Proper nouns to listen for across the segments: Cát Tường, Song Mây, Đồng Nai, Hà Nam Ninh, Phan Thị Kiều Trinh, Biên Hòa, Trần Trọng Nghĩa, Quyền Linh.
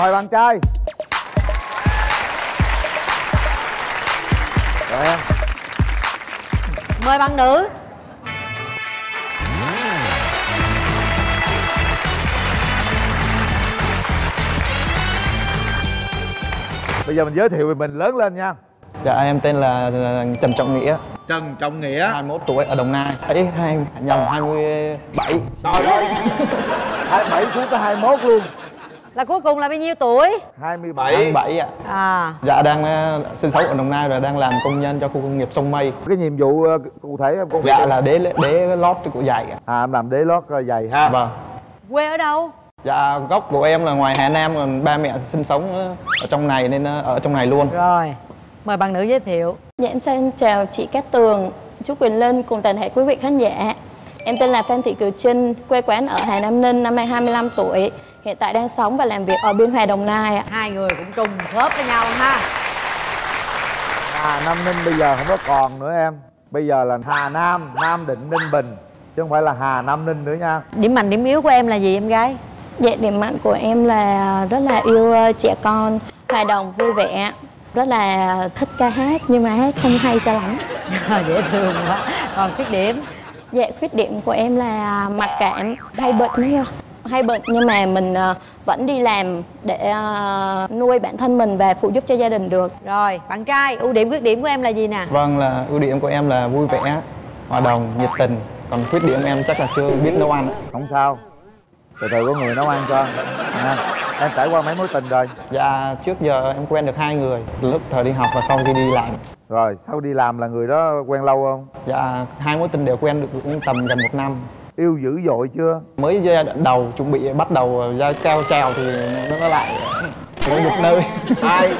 Mời bạn trai. Rồi em. Mời bạn nữ. Bây giờ mình giới thiệu về mình lớn lên nha. Dạ em tên là Trần Trọng Nghĩa. Trần Trọng Nghĩa, 21 tuổi, ở Đồng Nai. Ấy hai nhầm 27. Trời ơi. 27 xuống tới 21 luôn. Là cuối cùng là bao nhiêu tuổi? 27. 27 ạ. Dạ đang sinh sống ở Đồng Nai rồi, đang làm công nhân cho khu công nghiệp Song Mây. Cái nhiệm vụ cụ thể em công việc? Dạ là đế lót của giày ạ. À em làm đế lót giày ha. Vâng. Quê ở đâu? Dạ gốc của em là ngoài Hà Nam, còn ba mẹ sinh sống ở trong này nên ở trong này luôn. Rồi. Mời bạn nữ giới thiệu. Dạ em xin chào chị Cát Tường, chú Quyền Linh cùng toàn thể quý vị khán giả. Em tên là Phan Thị Kiều Trinh, quê quán ở Hà Nam Ninh, năm nay 25 tuổi. Hiện tại đang sống và làm việc ở Biên Hòa, Đồng Nai ạ. Hai người cũng trùng khớp với nhau ha. Hà Nam Ninh bây giờ không có còn nữa em. Bây giờ là Hà Nam, Nam Định, Ninh Bình, chứ không phải là Hà Nam Ninh nữa nha. Điểm mạnh, điểm yếu của em là gì em gái? Dạ điểm mạnh của em là rất là yêu trẻ con, hòa đồng, vui vẻ. Rất là thích ca hát nhưng mà hát không hay cho lắm. Dễ thương quá. Còn khuyết điểm? Dạ khuyết điểm của em là mặc cảm, hay bệnh đấy nha. Hay bệnh nhưng mà mình vẫn đi làm để nuôi bản thân mình và phụ giúp cho gia đình được. Rồi, bạn trai, ưu điểm khuyết điểm của em là gì nè? Vâng, là ưu điểm của em là vui vẻ, hòa đồng, nhiệt tình. Còn khuyết điểm em chắc là chưa biết nấu ăn. Không sao, từ từ có người nấu ăn cho. Em trải qua mấy mối tình rồi? Dạ, trước giờ em quen được 2 người, lúc thời đi học và sau khi đi làm. Rồi, sau đi làm là người đó quen lâu không? Dạ, 2 mối tình đều quen được cũng tầm gần 1 năm. Yêu dữ dội chưa? Mới giai đoạn đầu chuẩn bị bắt đầu ra cao trào thì nó lại mỗi một nơi.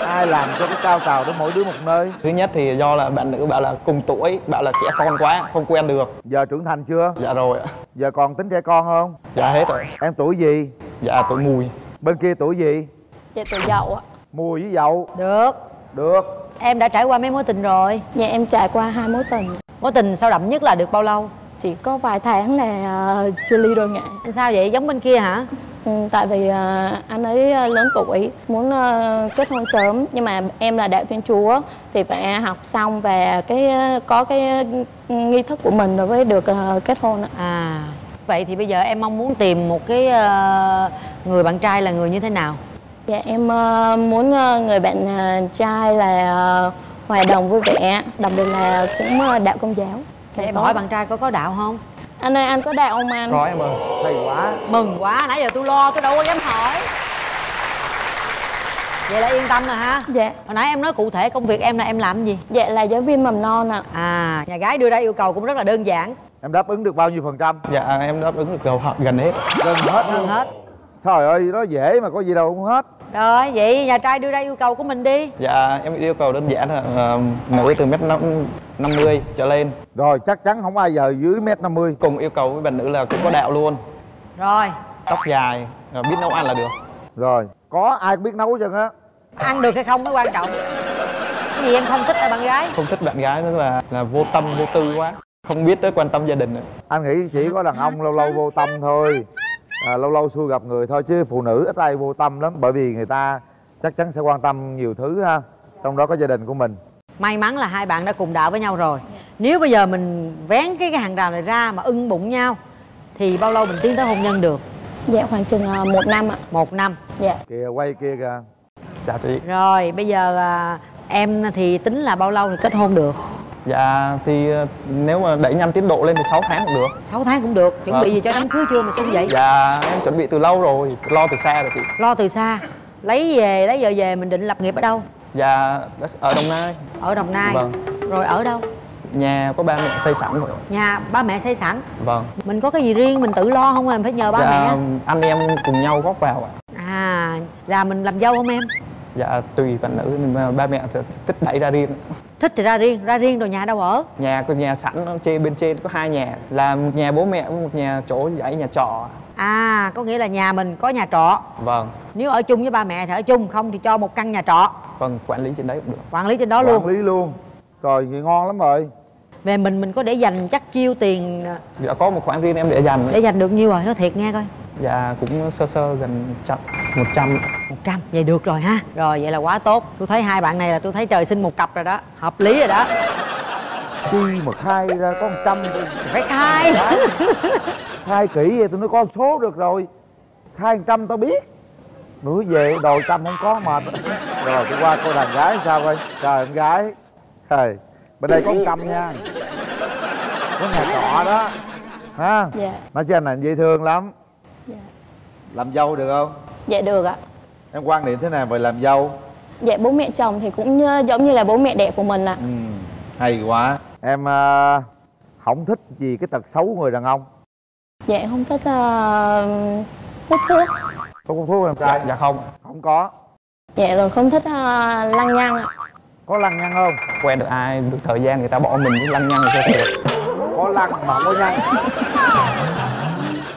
Ai làm cho cái cao trào đó mỗi đứa một nơi? Thứ nhất thì do là bạn nữ bảo là cùng tuổi, bảo là trẻ con quá không quen được. Giờ trưởng thành chưa? Dạ rồi ạ. Giờ còn tính trẻ con không? Dạ hết rồi. Em tuổi gì? Dạ tuổi Mùi. Bên kia tuổi gì? Dạ tuổi Dậu ạ. Mùi với Dậu. Được. Được. Em đã trải qua mấy mối tình rồi? Dạ em trải qua 2 mối tình. Mối tình sâu đậm nhất là được bao lâu? Chỉ có vài tháng là chia ly rồi ngại. Sao vậy? Giống bên kia hả? Ừ, tại vì anh ấy lớn tuổi, muốn kết hôn sớm. Nhưng mà em là đạo Thiên Chúa thì phải học xong và có cái nghi thức của mình rồi mới được kết hôn. À, vậy thì bây giờ em mong muốn tìm một cái người bạn trai là người như thế nào? Dạ em muốn người bạn trai là hòa đồng, vui vẻ, đặc biệt là cũng đạo Công giáo. Thì em hỏi bạn trai có đạo không? Anh ơi, anh có đạo không anh? Có em ơi. Hay quá. Mừng quá, nãy giờ tôi lo, tôi đâu có dám hỏi. Vậy là yên tâm rồi ha? Dạ. Hồi nãy em nói cụ thể công việc em là em làm gì? Dạ là giáo viên mầm non ạ. À, nhà gái đưa ra yêu cầu cũng rất là đơn giản. Em đáp ứng được bao nhiêu %? Dạ, em đáp ứng được gần hết. Gần hết luôn. Gần hết. Trời ơi, nó dễ mà có gì đâu không hết. Rồi, vậy nhà trai đưa ra yêu cầu của mình đi. Dạ, em yêu cầu đơn giản là mỗi từ mét 50 trở lên. Rồi, chắc chắn không ai giờ dưới mét 50. Cùng yêu cầu với bạn nữ là cũng có đạo luôn. Rồi. Tóc dài, rồi biết nấu ăn là được. Rồi, có ai cũng biết nấu chứ á. Ăn được hay không mới quan trọng. Cái gì em không thích ở bạn gái? Không thích bạn gái nữa là vô tâm, vô tư quá. Không biết tới quan tâm gia đình nữa. Anh nghĩ chỉ có đàn ông lâu lâu vô tâm thôi. Lâu lâu xui gặp người thôi chứ phụ nữ ít ai vô tâm lắm. Bởi vì người ta chắc chắn sẽ quan tâm nhiều thứ ha. Trong đó có gia đình của mình. May mắn là hai bạn đã cùng đạo với nhau rồi. Nếu bây giờ mình vén cái hàng rào này ra mà ưng bụng nhau thì bao lâu mình tiến tới hôn nhân được? Dạ khoảng chừng 1 năm ạ. 1 năm. Dạ. Kìa quay kia kìa. Chào chị. Rồi bây giờ em thì tính là bao lâu thì kết hôn được? Dạ thì nếu mà đẩy nhanh tiến độ lên thì 6 tháng cũng được. 6 tháng cũng được. Chuẩn bị gì cho đám cưới chưa mà sung vậy? Dạ em chuẩn bị từ lâu rồi. Lo từ xa rồi chị. Lo từ xa. Lấy vợ về mình định lập nghiệp ở đâu? Dạ ở Đồng Nai. Ở Đồng Nai. Vâng. Rồi ở đâu? Nhà có ba mẹ xây sẵn rồi. Nhà ba mẹ xây sẵn. Vâng. Mình có cái gì riêng mình tự lo không mà mình phải nhờ ba mẹ? Anh em cùng nhau góp vào ạ. À là mình làm dâu không em? Dạ tùy bạn nữ, nhưng ba mẹ thích đẩy ra riêng. Thích thì ra riêng rồi nhà đâu ở? Nhà có nhà sẵn, bên trên có 2 nhà, là một nhà bố mẹ, một nhà chỗ dãy nhà trọ. À có nghĩa là nhà mình có nhà trọ. Vâng. Nếu ở chung với ba mẹ thì ở chung, không thì cho một căn nhà trọ. Vâng, quản lý trên đấy cũng được. Quản lý trên đó luôn. Quản lý luôn. Rồi thì ngon lắm rồi. Về mình có để dành chắc chiêu tiền? Dạ có một khoản riêng em để dành. Để dành được nhiêu rồi? Nói thiệt nghe coi. Dạ cũng sơ sơ gần 100. 100. Vậy được rồi ha. Rồi vậy là quá tốt. Tôi thấy hai bạn này là tôi thấy trời sinh một cặp rồi đó. Hợp lý rồi đó. Khi mà khai ra có 100 phải khai. Khai kỹ vậy tôi nói con số được rồi. Khai 100 tao biết. Nửa về đòi trăm không có mệt. Rồi tôi qua coi đàn gái sao coi. Trời con gái. Trời. Bên đây có 100 nha. Có nhà trọ đó. Ha. Dạ. Nói trên này dễ thương lắm. Dạ. Làm dâu được không? Dạ được ạ. Em quan niệm thế nào về làm dâu? Dạ bố mẹ chồng thì cũng như, giống như là bố mẹ đẻ của mình ạ. Hay quá. Em không thích gì cái tật xấu người đàn ông? Dạ em không thích hút thuốc. Không hút thuốc em trai? Dạ, dạ không. Không có. Dạ rồi không thích lăng nhăng ạ. Có lăng nhăng không? Quen được ai được thời gian người ta bỏ mình với lăng nhăng người ta thiệt. Có lăng mà không có nhăng.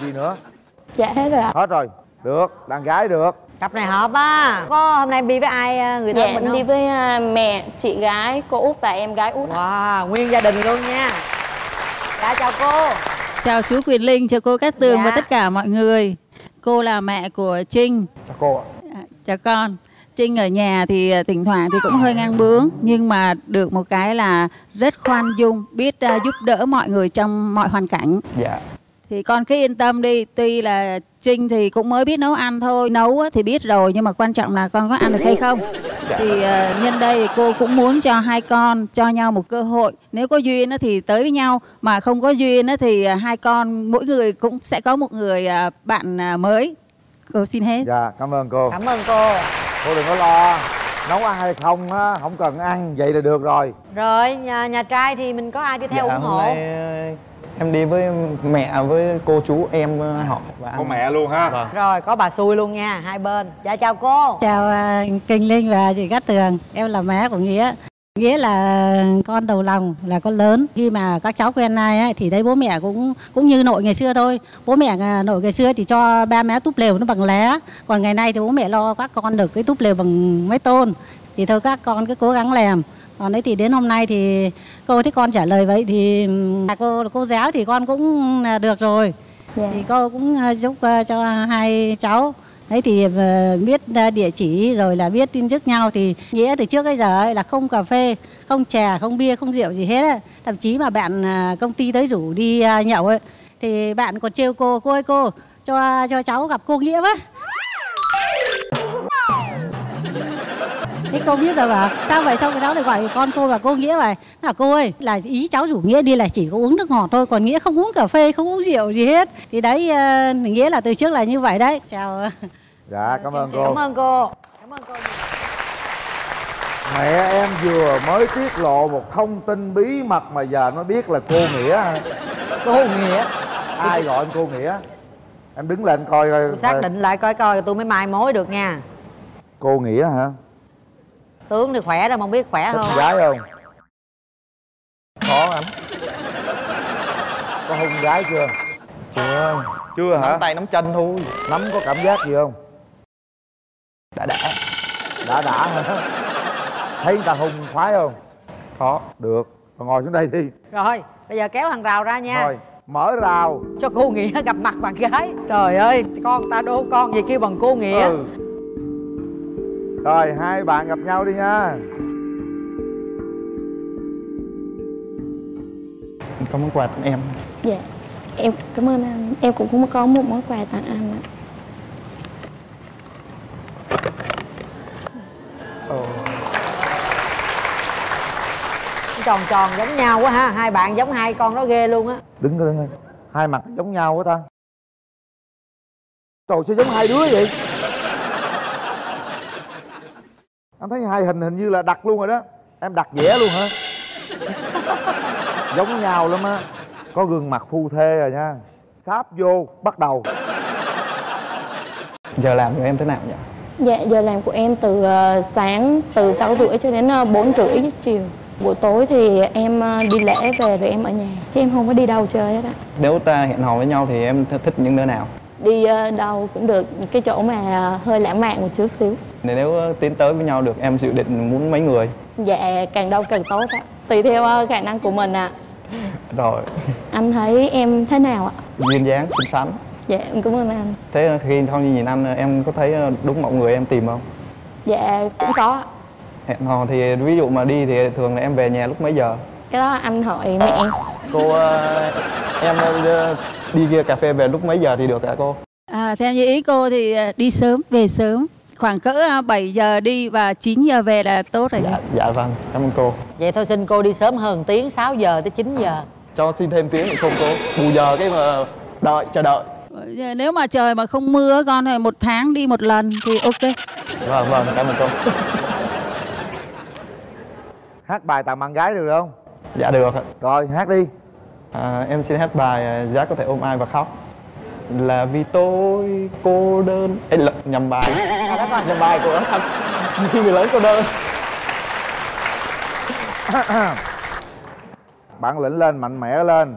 Gì nữa? Dạ hết rồi ạ. Hết rồi. Được, đàn gái được. Cặp này hợp á. Có hôm nay em đi với ai người thân mình không? Đi với mẹ, chị gái, cô út và em gái út. Wow, nguyên gia đình luôn nha. Dạ chào cô. Chào chú Quyền Linh, chào cô Cát Tường và tất cả mọi người. Cô là mẹ của Trinh. Chào cô ạ. Chào con. Trinh ở nhà thì thỉnh thoảng thì cũng hơi ngang bướng, nhưng mà được một cái là rất khoan dung, biết giúp đỡ mọi người trong mọi hoàn cảnh. Dạ. Thì con cứ yên tâm đi. Tuy là Trinh thì cũng mới biết nấu ăn thôi. Nấu thì biết rồi, nhưng mà quan trọng là con có ăn được hay không. Thì nhân đây thì cô cũng muốn cho hai con cho nhau một cơ hội. Nếu có duyên thì tới với nhau, mà không có duyên thì hai con mỗi người cũng sẽ có một người bạn mới. Cô xin hết. Dạ, cảm ơn cô. Cảm ơn cô. Cô đừng có lo. Nấu ăn hay không á, không cần ăn, vậy là được rồi. Rồi, nhà trai thì mình có ai đi theo ủng hộ? Em đi với mẹ, với cô chú em họ và anh. Có mẹ luôn ha. Vâng. Rồi có bà xui luôn nha, hai bên. Dạ chào cô. Chào Quyền Linh và chị Cát Tường. Em là mẹ của Nghĩa. Nghĩa là con đầu lòng, là con lớn. Khi mà các cháu quen ai ấy, thì đấy bố mẹ cũng như nội ngày xưa thôi. Bố mẹ nội ngày xưa thì cho ba má túp lều nó bằng lá. Còn ngày nay thì bố mẹ lo các con được cái túp lều bằng mái tôn. Thì thôi các con cứ cố gắng làm. Còn đấy thì đến hôm nay thì cô thấy con trả lời vậy thì cô giáo thì con cũng được rồi. Thì cô cũng giúp cho hai cháu. Đấy thì biết địa chỉ rồi là biết tin trước nhau. Thì Nghĩa từ trước tới giờ ấy là không cà phê, không trà, không bia, không rượu gì hết ấy. Thậm chí mà bạn công ty tới rủ đi nhậu ấy, thì bạn còn trêu cô ơi cô cho cháu gặp cô Nghĩa với. Thế cô biết rồi bảo sao vậy, sao cháu lại gọi con cô và cô Nghĩa vậy? Là cô ơi, là ý cháu rủ Nghĩa đi là chỉ có uống nước ngọt thôi, còn Nghĩa không uống cà phê, không uống rượu gì hết. Thì đấy, Nghĩa là từ trước là như vậy đấy. Chào. Dạ, cảm ơn cô. Cảm ơn cô. Cảm ơn cô. Mẹ em vừa mới tiết lộ một thông tin bí mật mà giờ nó biết là cô Nghĩa. Cô Nghĩa. Ai gọi em cô Nghĩa? Em đứng lên coi coi. Xác định lại coi coi tôi mới mai mối được nha. Cô Nghĩa hả? Tướng thì khỏe đâu, không biết khỏe không? Gái không? Khó lắm. Có hôn gái chưa? Chưa. Chưa hả? Nắm tay nắm chân thôi. Nắm có cảm giác gì không? Đã. Đã hả? Thấy người ta hôn khoái không? Khó. Được. Còn ngồi xuống đây đi. Rồi, bây giờ kéo hàng rào ra nha. Rồi, mở rào. Cho cô Nghĩa gặp mặt bạn gái. Trời ơi, con ta đô con gì kêu bằng cô Nghĩa. Rồi, hai bạn gặp nhau đi nha. Có món quà tặng em. Dạ, em cảm ơn anh. Em cũng có một món quà tặng anh ạ. Tròn tròn giống nhau quá ha. Hai bạn giống hai con đó ghê luôn á. Đứng lên. Hai mặt giống nhau quá ta. Trời, sao giống hai đứa vậy? Anh thấy hai hình như là đặt luôn rồi đó. Em đặt vẽ luôn hả? Giống nhau lắm á. Có gương mặt phu thê rồi nha. Sáp vô, bắt đầu. Giờ làm của em thế nào nhỉ? Dạ, giờ làm của em từ sáng từ 6h30 cho đến 4h30 chiều. Buổi tối thì em đi lễ về rồi em ở nhà. Chứ em không có đi đâu chơi hết á. Nếu ta hẹn hò với nhau thì em thích những nơi nào? Đi đâu cũng được, cái chỗ mà hơi lãng mạn một chút xíu. Nếu tiến tới với nhau được, em dự định muốn mấy người? Dạ, càng đâu càng tốt ạ. Tùy theo khả năng của mình ạ. Rồi. Anh thấy em thế nào ạ? Duyên dáng, xinh xắn. Dạ em cảm ơn anh. Thế khi Thông nhìn anh em có thấy đúng mẫu người em tìm không? Dạ cũng có. Hẹn hò thì ví dụ mà đi thì thường là em về nhà lúc mấy giờ? Cái đó anh hỏi mẹ. Cô em đi kia cà phê về lúc mấy giờ thì được hả cô? Theo như ý cô thì đi sớm về sớm, khoảng cỡ 7 giờ đi và 9 giờ về là tốt rồi. Dạ vâng, cảm ơn cô. Vậy thôi xin cô đi sớm hơn tiếng, 6 giờ tới 9 giờ. Cho xin thêm tiếng được không cô? Bù giờ cái mà đợi, chờ đợi. Nếu mà trời mà không mưa con thì 1 tháng đi 1 lần thì ok. Vâng, vâng, cảm ơn cô. Hát bài tặng bạn gái được không? Dạ được. Rồi, hát đi. Em xin hát bài Giá Có Thể Ôm Ai Và Khóc. Là vì tôi cô đơn. Ê, nhầm bài. Đó là nhầm bài của anh. Khi người lớn cô đơn. Bản lĩnh lên, mạnh mẽ lên.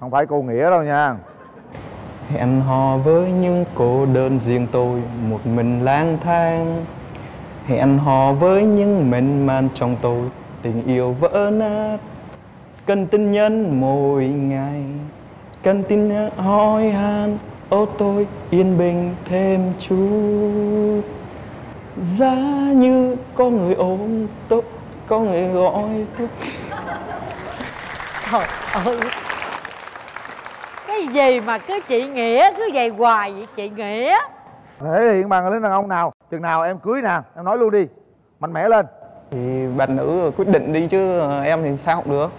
Không phải cô Nghĩa đâu nha. Hẹn hò với những cô đơn riêng tôi, một mình lang thang. Hẹn hò với những mênh man trong tôi, tình yêu vỡ nát. Cần tin nhân mỗi ngày, cần tin hỏi han. Ô tôi yên bình thêm chút. Giá như có người ôm tôi, có người gọi tôi. Trời ơi, cái gì mà cứ chị Nghĩa cứ vậy hoài vậy chị Nghĩa? Thể hiện bằng lính đàn ông nào. Chừng nào em cưới nè, em nói luôn đi, mạnh mẽ lên. Thì bạn nữ quyết định đi chứ em thì sao không được.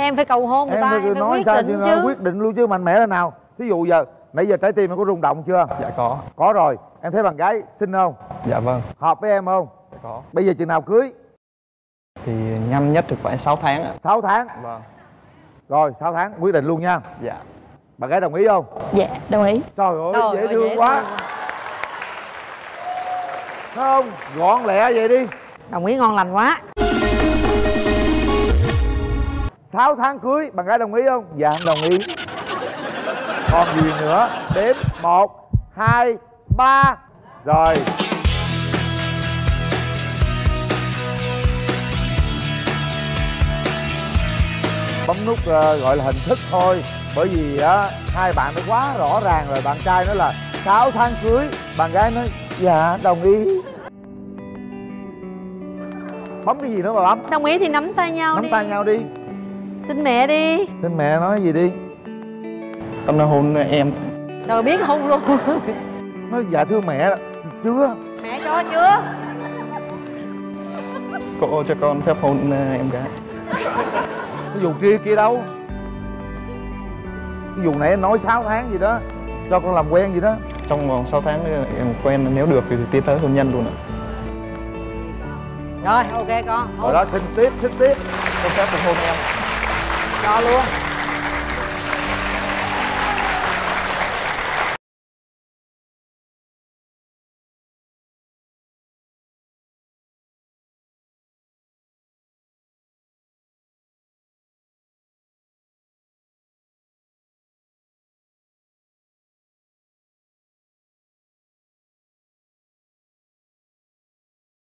Em phải cầu hôn người ta, em phải quyết định chứ. Em quyết định luôn chứ, mạnh mẽ lên nào. Thí dụ giờ, nãy giờ trái tim em có rung động chưa? Dạ có. Có rồi, em thấy bạn gái xinh không? Dạ vâng. Hợp với em không? Dạ có. Bây giờ chừng nào cưới? Thì nhanh nhất thì phải 6 tháng ạ. 6 tháng? Vâng. Rồi, 6 tháng, quyết định luôn nha. Dạ. Bạn gái đồng ý không? Dạ, đồng ý. Trời ơi, dễ thương quá. Không, gọn lẹ vậy đi. Đồng ý ngon lành quá. 6 tháng cưới, bạn gái đồng ý không? Dạ, đồng ý. Còn gì nữa? Đếm 1, 2, 3. Rồi. Bấm nút gọi là hình thức thôi. Bởi vì hai bạn nó quá rõ ràng rồi. Bạn trai nói là 6 tháng cưới, bạn gái nói dạ, đồng ý. Bấm cái gì nữa mà bấm? Đồng ý thì nắm tay nhau đi. Nắm tay nhau đi. Xin mẹ đi. Xin mẹ nói gì đi. Con đã hôn em. Trời biết hôn luôn. Nói dạ thưa mẹ. Chưa. Mẹ cho chưa. Cô cho con phép hôn em gái. Cái vụ kia kia đâu. Cái vụ nãy nói 6 tháng gì đó. Cho con làm quen gì đó. Trong vòng 6 tháng em quen, nếu được thì tiến tới hôn nhân luôn ạ. Rồi ok con. Rồi đó, xin tiếp, xin tiếp. Con phép hôn em. Cho luôn.